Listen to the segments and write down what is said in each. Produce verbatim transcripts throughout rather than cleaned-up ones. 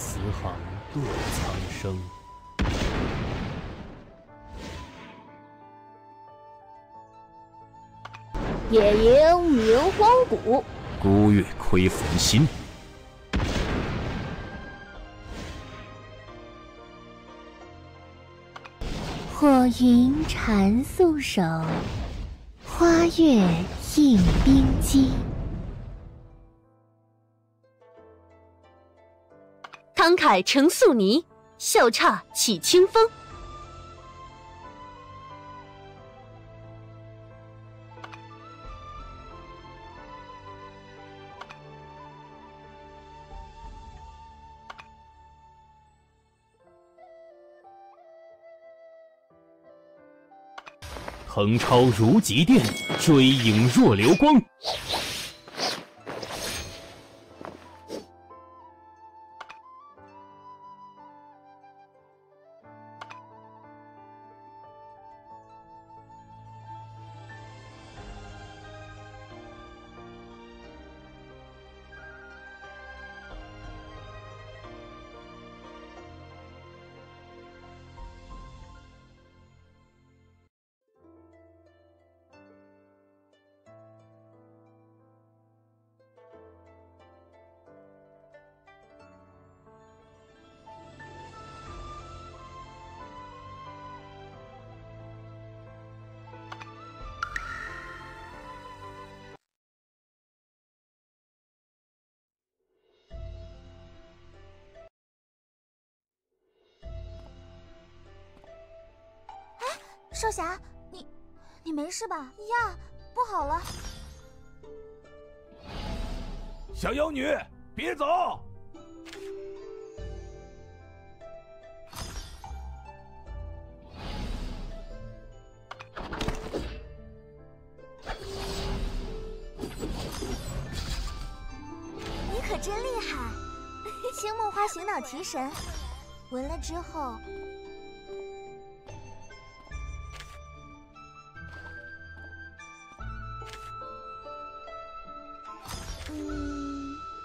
慈航堕苍生。野营明荒谷，孤月窥焚心。 火云缠素手，花月映冰肌。慷慨成素泥，笑岔起清风。横超如极电，追影若流光。少侠，你你没事吧？呀，不好了！小妖女，别走！你可真厉害！青木花醒脑提神，闻了之后。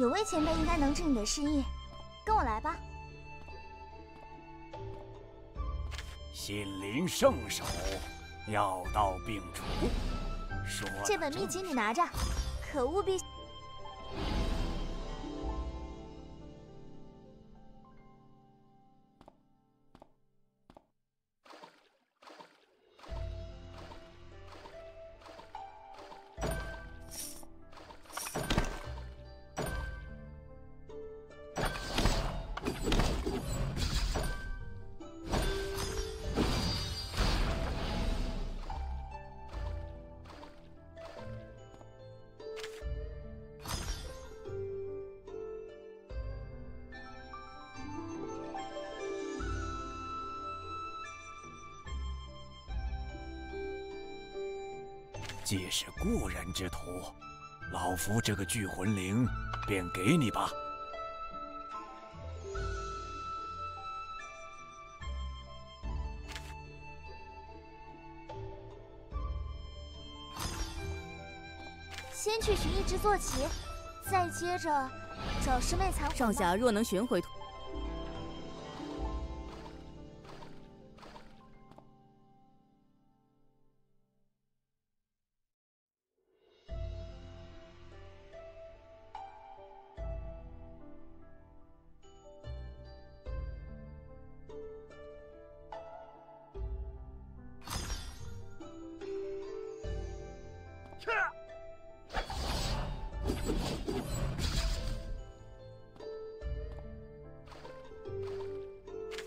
有位前辈应该能治你的失忆，跟我来吧。心灵圣手，药到病除。说这本秘籍你拿着，可务必。既是故人之徒，老夫这个聚魂铃便给你吧。先去寻一只坐骑，再接着找师妹藏魂。少侠若能寻回。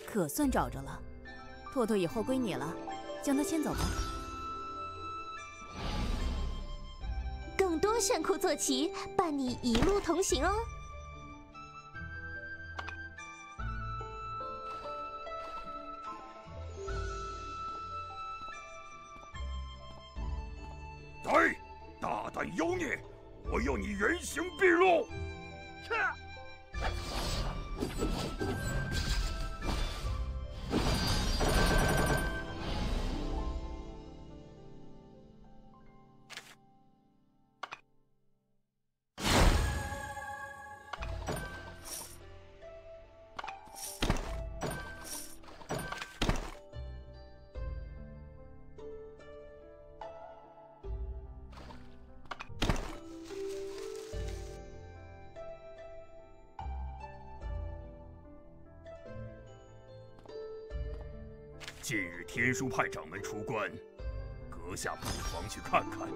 可算找着了，拓拓以后归你了，将他牵走吧。更多炫酷坐骑伴你一路同行哦。来，大胆妖孽，我要你原形毕露！切。近日天枢派掌门出关，阁下不妨去看看。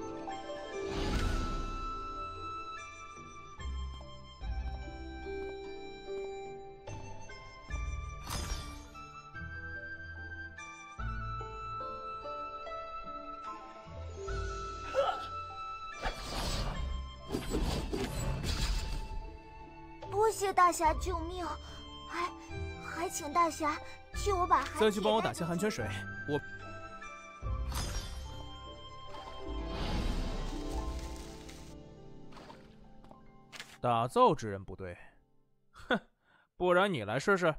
多谢大侠救命，还还请大侠。 替我把寒，再去帮我打些寒泉水。我打造之人不对，哼，不然你来试试。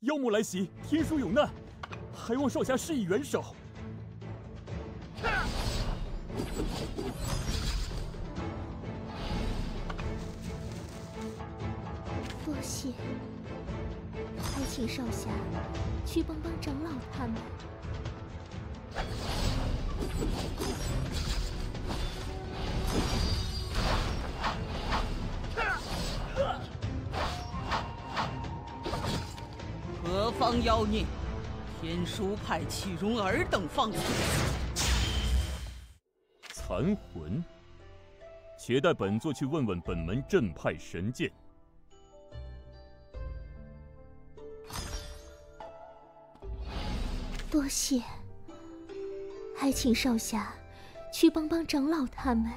妖魔来袭，天书有难，还望少侠施以援手。多谢，还请少侠去帮帮长老他们。何方妖孽？天枢派岂容尔等放肆！残魂，且带本座去问问本门镇派神剑。多谢，还请少侠去帮帮长老他们。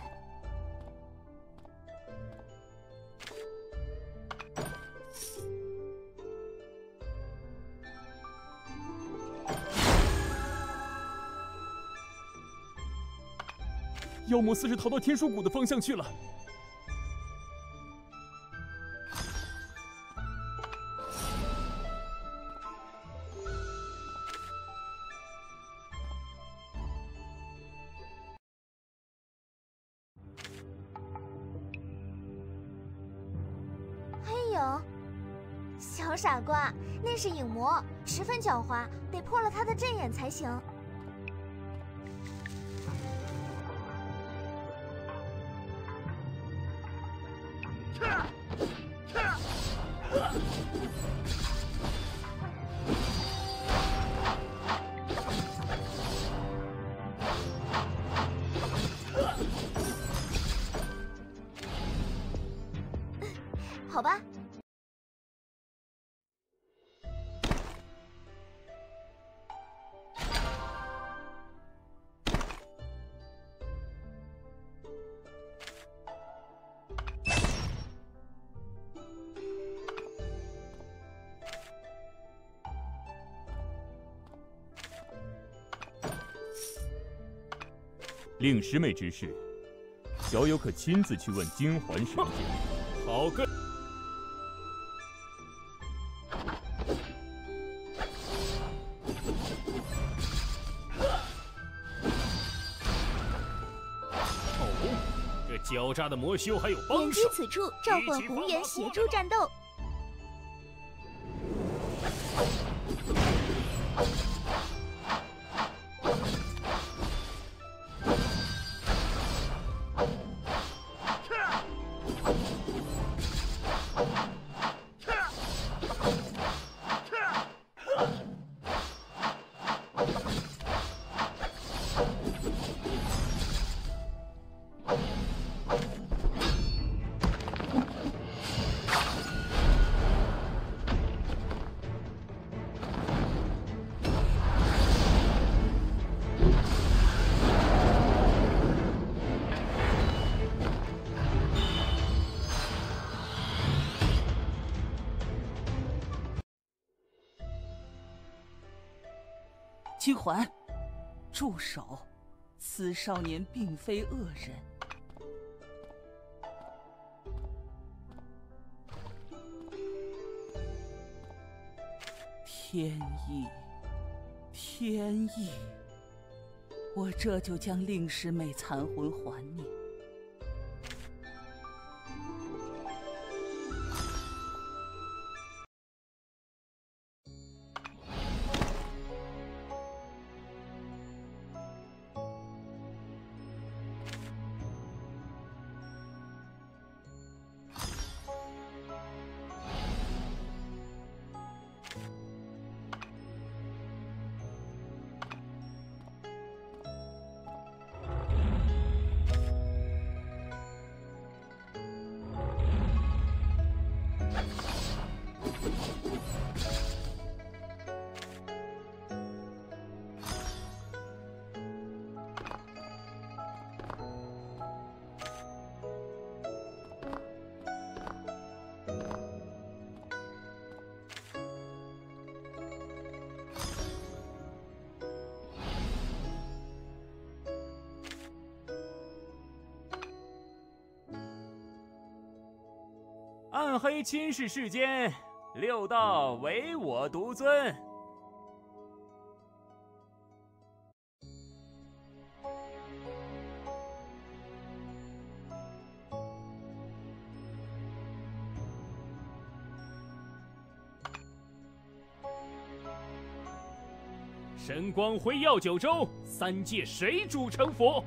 妖魔似是逃到天枢谷的方向去了。哎呦，小傻瓜，那是影魔，十分狡猾，得破了他的阵眼才行。 好吧。令师妹之事，小友可亲自去问金环神剑。好个！ 狡诈的魔修还有帮手。远居此处，召唤红颜协助战斗。金环，住手！此少年并非恶人。天意，天意！我这就将令师妹残魂还你。暗黑侵蚀世间，六道唯我独尊。神光辉耀九州，三界谁主成佛？